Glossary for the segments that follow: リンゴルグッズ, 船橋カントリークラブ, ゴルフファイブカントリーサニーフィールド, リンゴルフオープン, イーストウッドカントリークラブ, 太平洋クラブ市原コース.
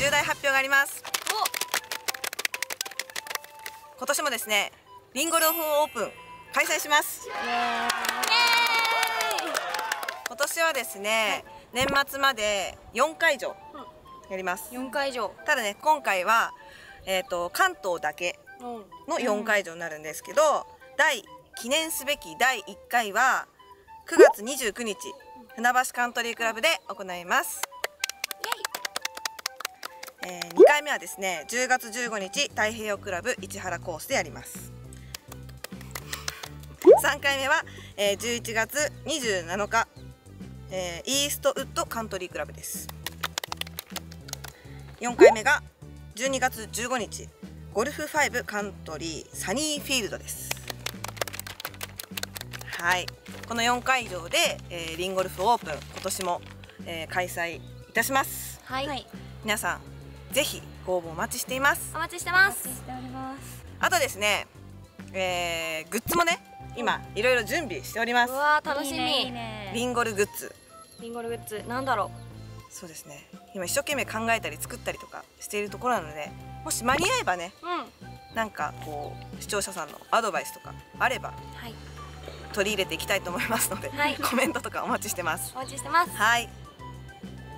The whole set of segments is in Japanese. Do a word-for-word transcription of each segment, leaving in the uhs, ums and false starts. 重大発表があります。今年もですね、リンゴ両方オープン開催します。イエーイ。今年はですね、はい、年末までよんかいじょうやります。よんかいじょう。ただね、今回は、えーと、関東だけのよんかいじょうになるんですけど、うん、第記念すべきだいいっかいはくがつにじゅうくにち、船橋カントリークラブで行います。イエイ。えー、にかいめはですね、じゅうがつじゅうごにち太平洋クラブ市原コースでやります。さんかいめは、えー、じゅういちがつにじゅうななにち、えー、イーストウッドカントリークラブです。よんかいめがじゅうにがつじゅうごにちゴルフファイブカントリーサニーフィールドです。はい、このよんかいじょうで、えー、リンゴルフオープン、今年も、えー、開催いたします。はい、皆さんぜひご応募お待ちしています。お待ちしてます。あとですね、えー、グッズもね、今いろいろ準備しております。うわー、楽しみ。いいね、いいね。リンゴルグッズ、リンゴルグッズなんだろう。そうですね、今一生懸命考えたり作ったりとかしているところなので、もし間に合えばね、うん、なんかこう視聴者さんのアドバイスとかあれば、はい、取り入れていきたいと思いますので、はい、コメントとかお待ちしてます。お待ちしてます。はい、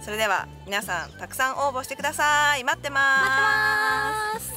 それでは皆さんたくさん応募してください。待ってます。待ってます。